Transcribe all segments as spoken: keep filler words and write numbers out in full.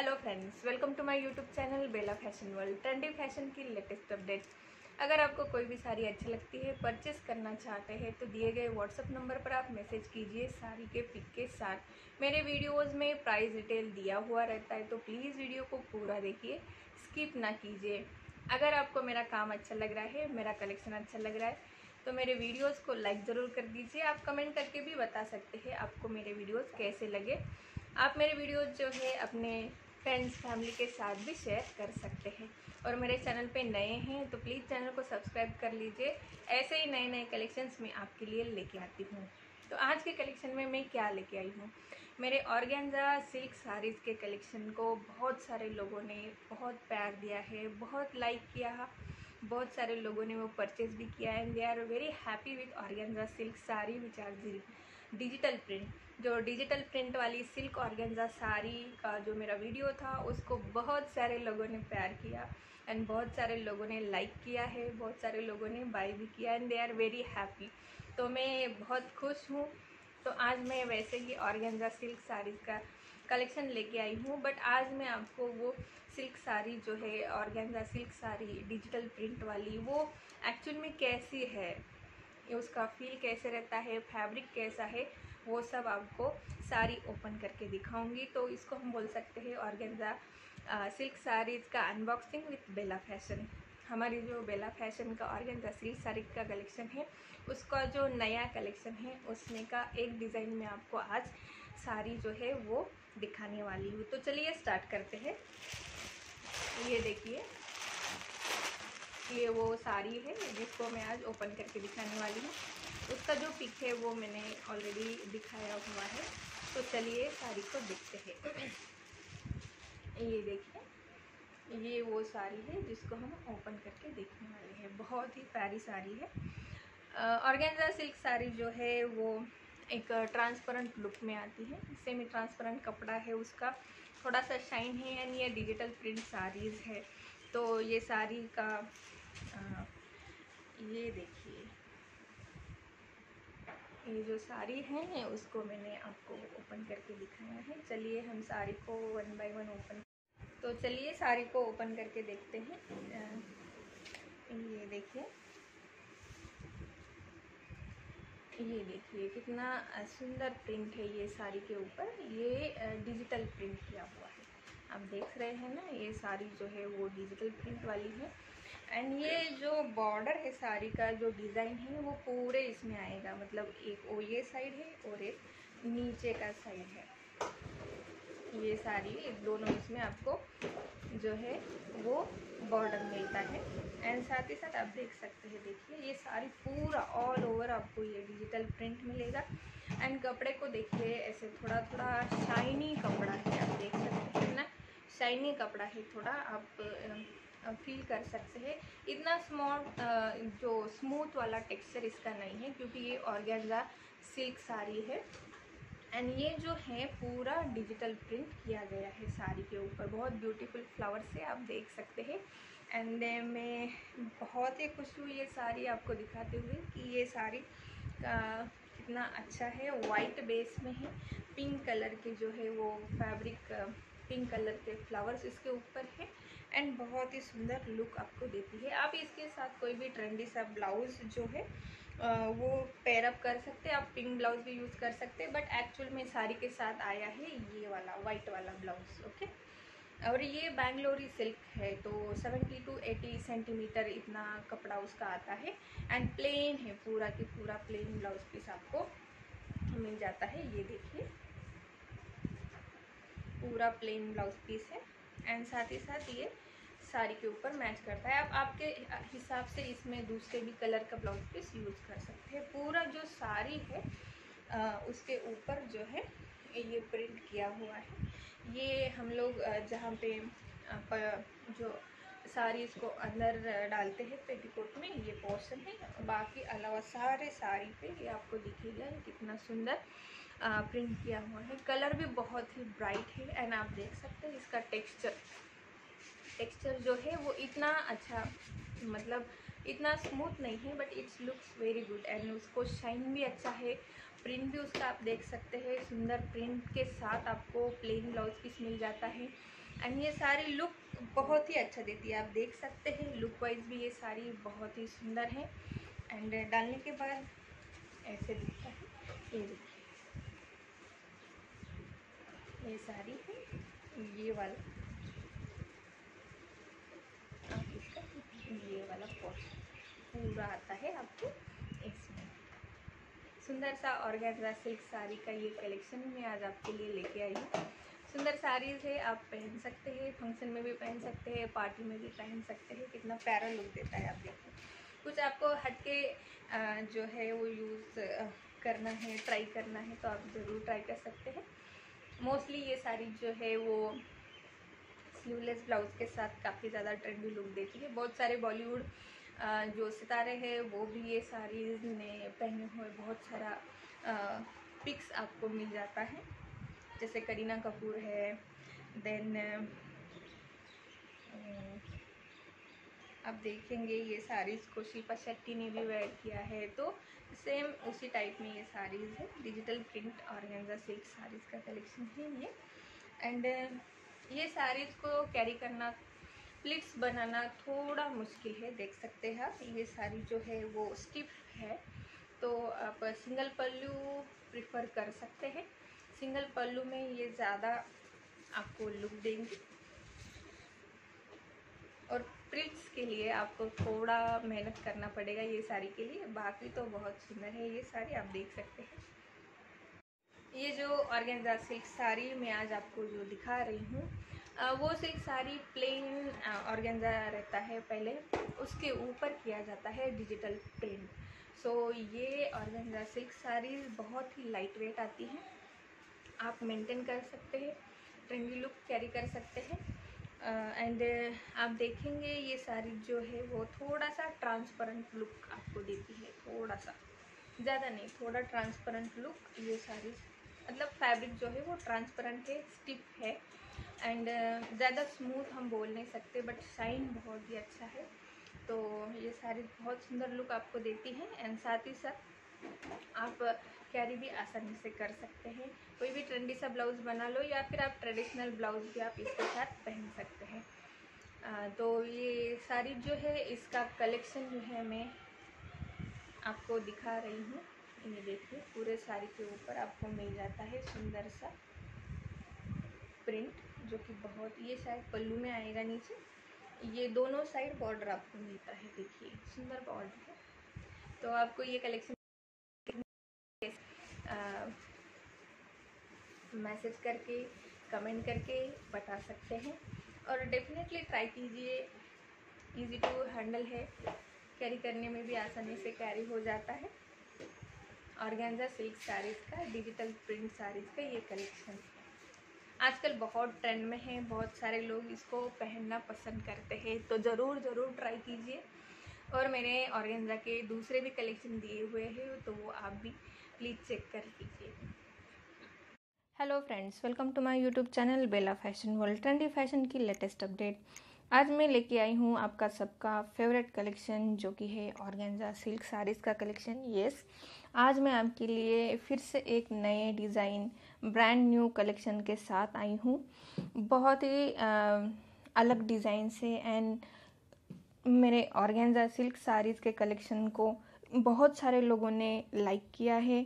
Hello friends, welcome to my YouTube channel Bela fashion world. Trendy fashion की latest updates. अगर आपको कोई भी साड़ी अच्छी लगती है, परचेस करना चाहते हैं तो दिए गए व्हाट्सअप नंबर पर आप मैसेज कीजिए साड़ी के पिक के साथ। मेरे वीडियोस में प्राइस डिटेल दिया हुआ रहता है, तो प्लीज़ वीडियो को पूरा देखिए, स्किप ना कीजिए। अगर आपको मेरा काम अच्छा लग रहा है, मेरा कलेक्शन अच्छा लग रहा है, तो मेरे वीडियोस को लाइक ज़रूर कर दीजिए। आप कमेंट करके भी बता सकते हैं आपको मेरे वीडियोस कैसे लगे। आप मेरे वीडियोस जो है अपने फ्रेंड्स फैमिली के साथ भी शेयर कर सकते हैं। और मेरे चैनल पे नए हैं तो प्लीज़ चैनल को सब्सक्राइब कर लीजिए। ऐसे ही नए नए कलेक्शंस मैं आपके लिए लेके आती हूँ। तो आज के कलेक्शन में मैं क्या लेके आई हूँ, मेरे ऑर्गेन्जा सिल्क साड़ीज़ के कलेक्शन को बहुत सारे लोगों ने बहुत प्यार दिया है, बहुत लाइक किया, बहुत सारे लोगों ने वो परचेज़ भी किया है। They are very happy with organza silk sari which are digital print. जो डिजिटल प्रिंट वाली सिल्क ऑर्गेन्जा साड़ी का जो मेरा वीडियो था उसको बहुत सारे लोगों ने प्यार किया एंड बहुत सारे लोगों ने लाइक किया है, बहुत सारे लोगों ने बाई भी किया and they are very happy. तो मैं बहुत खुश हूँ। तो आज मैं वैसे ही ऑर्गेन्जा सिल्क साड़ीज़ का कलेक्शन लेके आई हूँ, बट आज मैं आपको वो सिल्क साड़ी जो है organza silk sari digital print वाली वो एक्चुअल में कैसी है, उसका फील कैसे रहता है, फैब्रिक कैसा है, वो सब आपको साड़ी ओपन करके दिखाऊंगी। तो इसको हम बोल सकते हैं ऑर्गेन्जा सिल्क साड़ीज़ का अनबॉक्सिंग विथ बेला फैशन। हमारी जो बेला फैशन का ऑर्गेन्जा सिल्क साड़ी का कलेक्शन है उसका जो नया कलेक्शन है उसमें का एक डिज़ाइन में आपको आज साड़ी जो है वो दिखाने वाली हूँ। तो चलिए स्टार्ट करते हैं। ये देखिए, ये वो साड़ी है जिसको मैं आज ओपन करके दिखाने वाली हूँ। उसका जो पिक है वो मैंने ऑलरेडी दिखाया हुआ है। तो चलिए साड़ी को देखते हैं। ये देखिए, ये वो साड़ी है जिसको हम ओपन करके देखने वाले हैं। बहुत ही प्यारी साड़ी है। ऑर्गेन्जा सिल्क साड़ी जो है वो एक ट्रांसपेरेंट लुक में आती है। सेमी ट्रांसपेरेंट कपड़ा है, उसका थोड़ा सा शाइन है एंड ये डिजिटल प्रिंट साड़ीज़ है। तो ये साड़ी का आ, ये देखिए, ये जो साड़ी है उसको मैंने आपको ओपन करके दिखाया है। चलिए हम साड़ी को वन बाय वन ओपन तो चलिए साड़ी को ओपन करके देखते हैं। ये देखिए, ये देखिए कितना सुंदर प्रिंट है ये साड़ी के ऊपर। ये डिजिटल प्रिंट किया हुआ है, आप देख रहे हैं ना। ये साड़ी जो है वो डिजिटल प्रिंट वाली है एंड ये जो बॉर्डर है साड़ी का, जो डिज़ाइन है वो पूरे इसमें आएगा। मतलब एक ओ ये साइड है और एक नीचे का साइड है। ये साड़ी दोनों इसमें आपको जो है वो बॉर्डर मिलता है एंड साथ ही साथ आप देख सकते हैं। देखिए ये साड़ी पूरा ऑल ओवर आपको ये डिजिटल प्रिंट मिलेगा एंड कपड़े को देखिए, ऐसे थोड़ा थोड़ा शाइनी कपड़ा है, आप देख सकते हैं ना। शाइनी कपड़ा है, थोड़ा आप फील कर सकते हैं। इतना स्मॉल जो स्मूथ वाला टेक्सचर इसका नहीं है क्योंकि ये ऑर्गेन्जा सिल्क साड़ी है एंड ये जो है पूरा डिजिटल प्रिंट किया गया है साड़ी के ऊपर। बहुत ब्यूटीफुल फ्लावर से आप देख सकते हैं एंड मैं बहुत ही खुश हूँ ये साड़ी आपको दिखाते हुए कि ये साड़ी का कितना अच्छा है। वाइट बेस में है, पिंक कलर के जो है वो फैब्रिक, पिंक कलर के फ्लावर्स इसके ऊपर है एंड बहुत ही सुंदर लुक आपको देती है। आप इसके साथ कोई भी ट्रेंडी सा ब्लाउज़ जो है वो पेयरअप कर सकते हैं। आप पिंक ब्लाउज़ भी यूज़ कर सकते हैं, बट एक्चुअल में साड़ी के साथ आया है ये वाला वाइट वाला ब्लाउज़। ओके, और ये बैंगलोरी सिल्क है तो सेवेंटी टू एटी सेंटीमीटर इतना कपड़ा उसका आता है एंड प्लेन है, पूरा की पूरा प्लेन ब्लाउज पीस आपको मिल जाता है। ये देखिए पूरा प्लेन ब्लाउज पीस है एंड साथ ही साथ ये साड़ी के ऊपर मैच करता है। आप आपके हिसाब से इसमें दूसरे भी कलर का ब्लाउज पीस यूज़ कर सकते हैं। पूरा जो साड़ी है आ, उसके ऊपर जो है ये प्रिंट किया हुआ है। ये हम लोग जहाँ पे जो साड़ी इसको अंदर डालते हैं पेटीकोट में, ये पोर्शन है। बाकी अलावा सारे साड़ी पे ये आपको दिखेगा कितना सुंदर प्रिंट किया हुआ है। कलर भी बहुत ही ब्राइट है एंड आप देख सकते हैं इसका टेक्स्चर टेक्सचर जो है वो इतना अच्छा, मतलब इतना स्मूथ नहीं है but it's looks very good and उसको शाइन भी अच्छा है। प्रिंट भी उसका आप देख सकते हैं, सुंदर प्रिंट के साथ आपको प्लेन ब्लाउज पीस मिल जाता है एंड ये सारी लुक बहुत ही अच्छा देती है, आप देख सकते हैं लुक वाइज भी ये साड़ी बहुत ही सुंदर है। एंड डालने के बाद ऐसे दिखता है, ये देखिए ये साड़ी है, ये वाला आप इसका ये वाला पोर्शन पूरा आता है आपको इसमें। सुंदर सा ऑर्गेन्जा सिल्क साड़ी का ये कलेक्शन मैं आज आपके लिए लेके आई हूँ। सुंदर साड़ीज़ है, आप पहन सकते हैं, फंक्शन में भी पहन सकते हैं, पार्टी में भी पहन सकते हैं, कितना प्यारा लुक देता है। आप देखिए कुछ आपको हटके जो है वो यूज़ करना है, ट्राई करना है तो आप ज़रूर ट्राई कर सकते हैं। मोस्टली ये साड़ी जो है वो स्लीवलेस ब्लाउज़ के साथ काफ़ी ज़्यादा ट्रेंडी लुक देती है। बहुत सारे बॉलीवुड जो सितारे हैं वो भी ये साड़ीज़ ने पहने हुए बहुत सारा पिक्स आपको मिल जाता है, जैसे करीना कपूर है, देन आप देखेंगे ये साड़ीज़ को शिल्पा शेट्टी ने भी वेयर किया है, तो सेम उसी टाइप में ये साड़ीज़ है। Digital print organza silk saris का कलेक्शन है ये। एंड ये साड़ीज़ को कैरी करना, प्लिट्स बनाना थोड़ा मुश्किल है, देख सकते हैं आप। ये साड़ी जो है वो स्टिफ है, तो आप सिंगल पल्लू प्रिफर कर सकते हैं, सिंगल पल्लू में ये ज़्यादा आपको लुक देंगी। और प्लिट्स के लिए आपको थोड़ा मेहनत करना पड़ेगा ये साड़ी के लिए, बाकी तो बहुत सुंदर है ये साड़ी, आप देख सकते हैं। ये जो ऑर्गेन्जा सिल्क साड़ी मैं आज आपको जो दिखा रही हूँ वो सिल्क साड़ी प्लेन ऑर्गेन्जा रहता है, पहले उसके ऊपर किया जाता है डिजिटल प्रिंट। सो ये ऑर्गेन्जा सिल्क साड़ी बहुत ही लाइट वेट आती हैं, आप मेंटेन कर सकते हैं, ट्रेंडी लुक कैरी कर सकते हैं। एंड आप देखेंगे ये साड़ी जो है वो थोड़ा सा ट्रांसपेरेंट लुक आपको देती है, थोड़ा सा, ज़्यादा नहीं, थोड़ा ट्रांसपेरेंट लुक ये साड़ी, मतलब फैब्रिक जो है वो ट्रांसपेरेंट है, स्टिफ है, एंड ज़्यादा स्मूथ हम बोल नहीं सकते, बट शाइन बहुत ही अच्छा है। तो ये साड़ी बहुत सुंदर लुक आपको देती है, एंड साथ ही साथ आप कैरी भी आसानी से कर सकते हैं। कोई भी ट्रेंडी सा ब्लाउज़ बना लो या फिर आप ट्रेडिशनल ब्लाउज़ भी आप इसके साथ पहन सकते हैं। आ, तो ये साड़ी जो है इसका कलेक्शन जो है मैं आपको दिखा रही हूँ। ये देखिए पूरे साड़ी के ऊपर आपको मिल जाता है सुंदर सा प्रिंट, जो कि बहुत, ये शायद पल्लू में आएगा नीचे, ये दोनों साइड बॉर्डर आपको मिलता है, देखिए सुंदर बॉर्डर है। तो आपको ये कलेक्शन मैसेज करके, कमेंट करके बता सकते हैं, और डेफिनेटली ट्राई कीजिए। इजी टू हैंडल है, कैरी करने में भी आसानी से कैरी हो जाता है। ऑर्गेन्जा सिल्क साड़ीज़ का, डिजिटल प्रिंट साड़ीज़ का ये कलेक्शन आजकल बहुत ट्रेंड में है, बहुत सारे लोग इसको पहनना पसंद करते हैं, तो ज़रूर ज़रूर ट्राई कीजिए। और मैंने ऑर्गेन्जा के दूसरे भी कलेक्शन दिए हुए हैं, तो वो आप भी प्लीज़ चेक कर लीजिए। Hello friends, welcome to my YouTube channel Bela fashion world, trendy fashion की लेटेस्ट अपडेट। आज मैं लेके आई हूँ आपका सबका फेवरेट कलेक्शन, जो कि है ऑर्गेन्जा सिल्क साड़ीज़ का कलेक्शन। येस, आज मैं आपके लिए फिर से एक नए डिज़ाइन, ब्रांड न्यू कलेक्शन के साथ आई हूँ। बहुत ही आ, अलग डिज़ाइन से, एंड मेरे ऑर्गेन्जा सिल्क साड़ीज़ के कलेक्शन को बहुत सारे लोगों ने लाइक किया है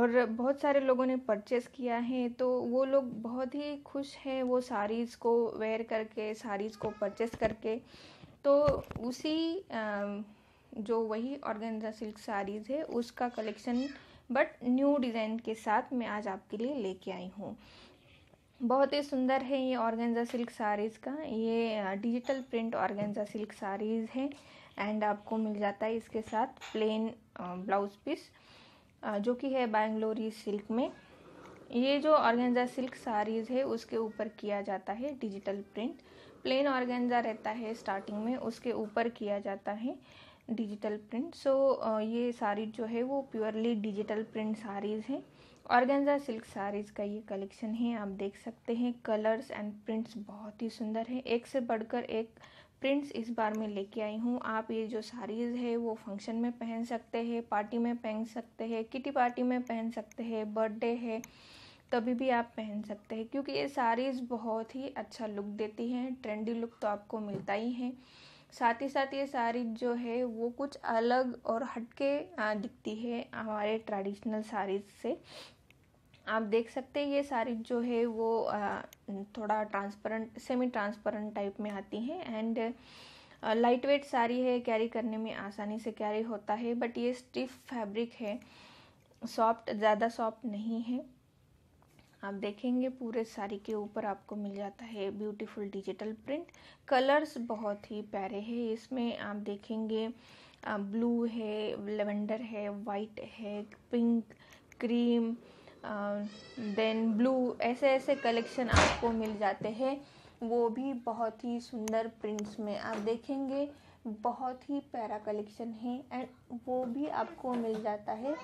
और बहुत सारे लोगों ने परचेस किया है, तो वो लोग बहुत ही खुश हैं वो साड़ीज़ को वेयर करके, साड़ीज़ को परचेस करके। तो उसी जो वही ऑर्गेन्जा सिल्क साड़ीज़ है उसका कलेक्शन, बट न्यू डिज़ाइन के साथ मैं आज आपके लिए लेके आई हूँ। बहुत ही सुंदर है ये ऑर्गेन्जा सिल्क साड़ीज़ का, ये digital print organza silk saris है, एंड आपको मिल जाता है इसके साथ प्लेन ब्लाउज़ पीस, जो कि है बैंगलोरी सिल्क में। ये जो ऑर्गेन्जा सिल्क साड़ीज़ है उसके ऊपर किया जाता है डिजिटल प्रिंट, प्लेन ऑर्गेन्जा रहता है स्टार्टिंग में, उसके ऊपर किया जाता है डिजिटल प्रिंट। सो ये साड़ी जो है वो प्योरली डिजिटल प्रिंट साड़ीज़ है। ऑर्गेन्जा सिल्क साड़ीज़ का ये कलेक्शन है, आप देख सकते हैं कलर्स एंड प्रिंट्स बहुत ही सुंदर है, एक से बढ़कर एक प्रिंट्स इस बार मैं लेके आई हूँ। आप ये जो साड़ीज़ है वो फंक्शन में पहन सकते हैं, पार्टी में पहन सकते हैं, किटी पार्टी में पहन सकते हैं, बर्थडे है, तभी भी आप पहन सकते हैं, क्योंकि ये साड़ीज़ बहुत ही अच्छा लुक देती हैं। ट्रेंडी लुक तो आपको मिलता ही है, साथ ही साथ ये साड़ी जो है वो कुछ अलग और हटके दिखती है हमारे ट्रेडिशनल साड़ीज़ से। आप देख सकते हैं ये साड़ी जो है वो थोड़ा ट्रांसपेरेंट, सेमी ट्रांसपेरेंट टाइप में आती हैं एंड लाइट वेट साड़ी है, कैरी करने में आसानी से कैरी होता है। बट ये स्टिफ फैब्रिक है, सॉफ्ट, ज़्यादा सॉफ्ट नहीं है। आप देखेंगे पूरे साड़ी के ऊपर आपको मिल जाता है ब्यूटीफुल डिजिटल प्रिंट। कलर्स बहुत ही प्यारे हैं इसमें, आप देखेंगे ब्लू है, लेवेंडर है, वाइट है, पिंक, क्रीम, देन ब्लू, ऐसे ऐसे कलेक्शन आपको मिल जाते हैं, वो भी बहुत ही सुंदर प्रिंट्स में। आप देखेंगे बहुत ही प्यारा कलेक्शन है एंड वो भी आपको मिल जाता है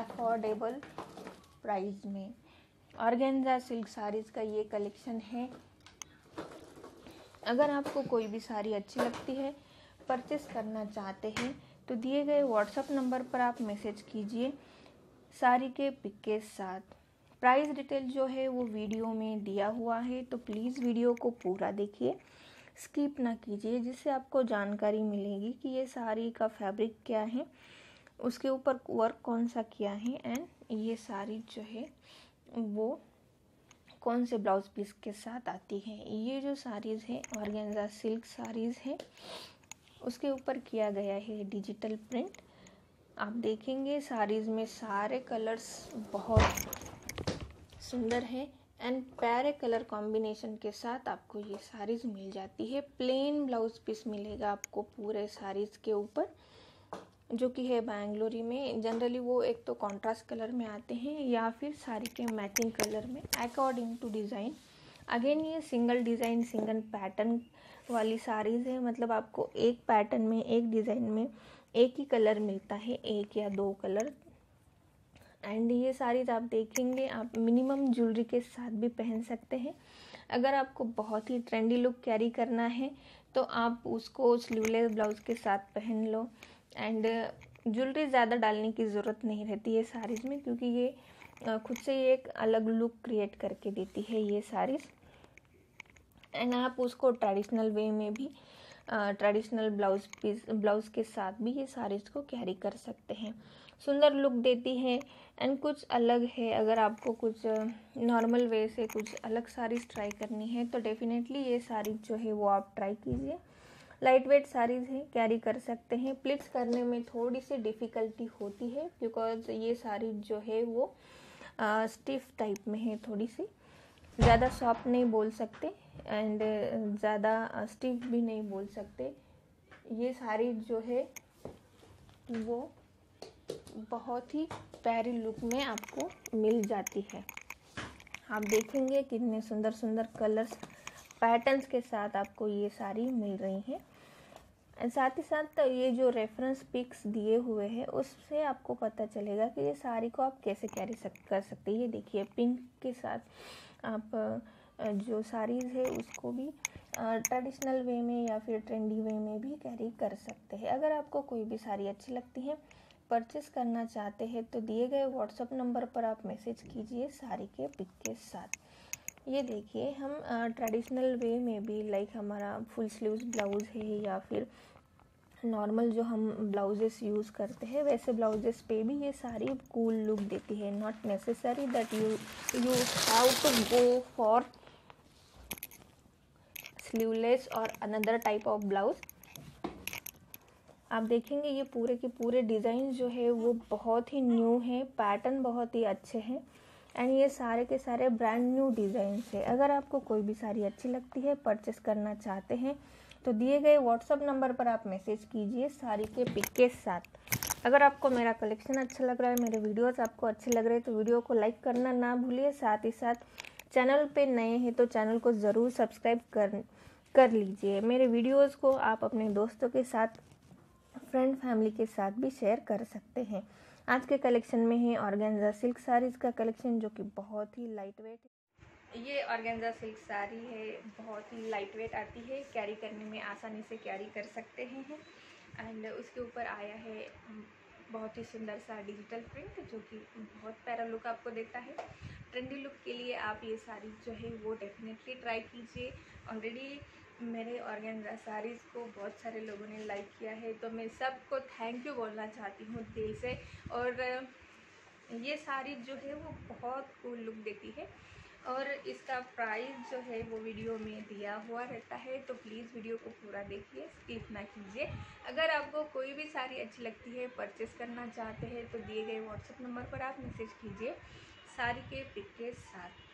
अफोर्डेबल प्राइस में। ऑर्गेन्जा सिल्क साड़ीज़ का ये कलेक्शन है। अगर आपको कोई भी साड़ी अच्छी लगती है, परचेस करना चाहते हैं, तो दिए गए व्हाट्सएप नंबर पर आप मैसेज कीजिए साड़ी के पिक के साथ। प्राइस डिटेल जो है वो वीडियो में दिया हुआ है, तो प्लीज़ वीडियो को पूरा देखिए, स्किप ना कीजिए, जिससे आपको जानकारी मिलेगी कि ये साड़ी का फैब्रिक क्या है, उसके ऊपर वर्क कौन सा किया है एंड ये साड़ी जो है वो कौन से ब्लाउज पीस के साथ आती है। ये जो साड़ीज़ है ऑर्गेन्जा सिल्क साड़ीज़ है, उसके ऊपर किया गया है डिजिटल प्रिंट। आप देखेंगे साड़ीज़ में सारे कलर्स बहुत सुंदर हैं एंड प्यारे कलर कॉम्बिनेशन के साथ आपको ये साड़ीज़ मिल जाती है। प्लेन ब्लाउज पीस मिलेगा आपको पूरे साड़ीज़ के ऊपर, जो कि है बैंगलोरी में। जनरली वो एक तो कॉन्ट्रास्ट कलर में आते हैं या फिर साड़ी के मैचिंग कलर में अकॉर्डिंग टू डिज़ाइन। अगेन ये सिंगल डिज़ाइन, सिंगल पैटर्न वाली साड़ीज़ है, मतलब आपको एक पैटर्न में, एक डिज़ाइन में एक ही कलर मिलता है, एक या दो कलर। एंड ये साड़ीज़ आप देखेंगे आप मिनिमम ज्वेलरी के साथ भी पहन सकते हैं। अगर आपको बहुत ही ट्रेंडी लुक कैरी करना है तो आप उसको स्लीवलेस ब्लाउज़ के साथ पहन लो एंड ज्वेलरी ज़्यादा डालने की ज़रूरत नहीं रहती है साड़ीज़ में, क्योंकि ये खुद से ही एक अलग लुक क्रिएट करके देती है ये साड़ीज़। एंड आप उसको ट्रेडिशनल वे में भी, ट्रेडिशनल ब्लाउज पीस ब्लाउज के साथ भी ये साड़ीज़ को कैरी कर सकते हैं। सुंदर लुक देती है एंड कुछ अलग है। अगर आपको कुछ नॉर्मल वे से कुछ अलग साड़ीज़ ट्राई करनी है तो डेफिनेटली ये साड़ीज़ जो है वो आप ट्राई कीजिए। लाइट वेट साड़ीज़ है, कैरी कर सकते हैं। प्लिट्स करने में थोड़ी सी डिफ़िकल्टी होती है बिकॉज ये साड़ी जो है वो स्टिफ टाइप में है, थोड़ी सी ज़्यादा सॉफ्ट नहीं बोल सकते एंड ज़्यादा स्टिफ भी नहीं बोल सकते। ये साड़ी जो है वो बहुत ही प्यारी लुक में आपको मिल जाती है। आप देखेंगे कितने सुंदर सुंदर कलर्स, पैटर्न्स के साथ आपको ये साड़ी मिल रही हैं। साथ ही साथ ये जो रेफरेंस पिक्स दिए हुए हैं उससे आपको पता चलेगा कि ये साड़ी को आप कैसे कैरी कर सकते हैं। ये देखिए पिंक के साथ आप जो साड़ीज़ है उसको भी ट्रेडिशनल वे में या फिर ट्रेंडी वे में भी कैरी कर सकते हैं। अगर आपको कोई भी साड़ी अच्छी लगती है, परचेस करना चाहते हैं, तो दिए गए व्हाट्सएप नंबर पर आप मैसेज कीजिए साड़ी के पिक के साथ। ये देखिए हम ट्रेडिशनल वे में भी, लाइक हमारा फुल स्लीव्स ब्लाउज़ है या फिर नॉर्मल जो हम ब्लाउजेस यूज़ करते हैं वैसे ब्लाउजेस पे भी ये साड़ी कूल लुक देती है। Not necessary that you you have to go for sleeveless और अनदर टाइप ऑफ ब्लाउज़। आप देखेंगे ये पूरे के पूरे डिज़ाइन जो है वो बहुत ही न्यू है, पैटर्न बहुत ही अच्छे हैं एंड ये सारे के सारे ब्रांड न्यू डिज़ाइंस है। अगर आपको कोई भी साड़ी अच्छी लगती है, परचेस करना चाहते हैं, तो दिए गए व्हाट्सअप नंबर पर आप मैसेज कीजिए साड़ी के पिक के साथ। अगर आपको मेरा कलेक्शन अच्छा लग रहा है, मेरे वीडियोस आपको अच्छे लग रहे हैं, तो वीडियो को लाइक करना ना भूलिए। साथ ही साथ चैनल पे नए हैं तो चैनल को ज़रूर सब्सक्राइब कर कर लीजिए। मेरे वीडियोज़ को आप अपने दोस्तों के साथ, फ्रेंड फैमिली के साथ भी शेयर कर सकते हैं। आज के कलेक्शन में है ऑर्गेन्जा सिल्क साड़ीज़ का कलेक्शन, जो कि बहुत ही लाइट वेट है। ये ऑर्गेन्जा सिल्क साड़ी है, बहुत ही लाइट वेट आती है, कैरी करने में आसानी से कैरी कर सकते हैं एंड उसके ऊपर आया है बहुत ही सुंदर सा डिजिटल प्रिंट जो कि बहुत प्यारा लुक आपको देता है। ट्रेंडी लुक के लिए आप ये साड़ी जो है वो डेफिनेटली ट्राई कीजिए। ऑलरेडी मेरे ऑर्गेन्जा साड़ीज़ को बहुत सारे लोगों ने लाइक किया है, तो मैं सबको थैंक यू बोलना चाहती हूँ दिल से। और ये साड़ी जो है वो बहुत कूल लुक देती है और इसका प्राइस जो है वो वीडियो में दिया हुआ रहता है, तो प्लीज़ वीडियो को पूरा देखिए, स्किप ना कीजिए। अगर आपको कोई भी साड़ी अच्छी लगती है, परचेस करना चाहते हैं, तो दिए गए व्हाट्सएप नंबर पर आप मैसेज कीजिए साड़ी के पिक के साथ।